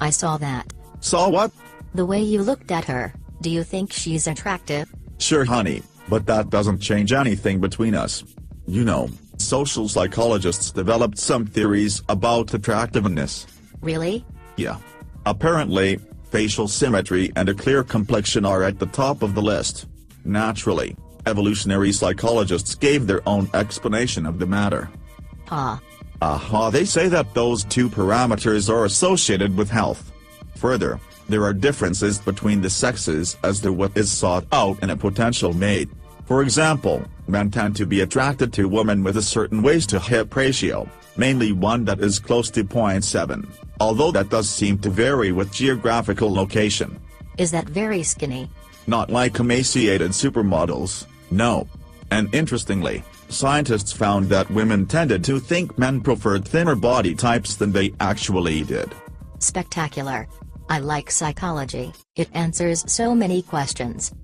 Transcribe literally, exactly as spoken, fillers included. I saw that. Saw what? The way you looked at her. Do you think she's attractive? Sure, honey, but that doesn't change anything between us. You know, social psychologists developed some theories about attractiveness. Really? Yeah. Apparently, facial symmetry and a clear complexion are at the top of the list. Naturally, evolutionary psychologists gave their own explanation of the matter. Huh. Aha, they say that those two parameters are associated with health. Further, there are differences between the sexes as to what is sought out in a potential mate. For example, men tend to be attracted to women with a certain waist-to-hip ratio, mainly one that is close to zero point seven, although that does seem to vary with geographical location. Is that very skinny? Not like emaciated supermodels, no. And interestingly, scientists found that women tended to think men preferred thinner body types than they actually did. Spectacular. I like psychology, it answers so many questions.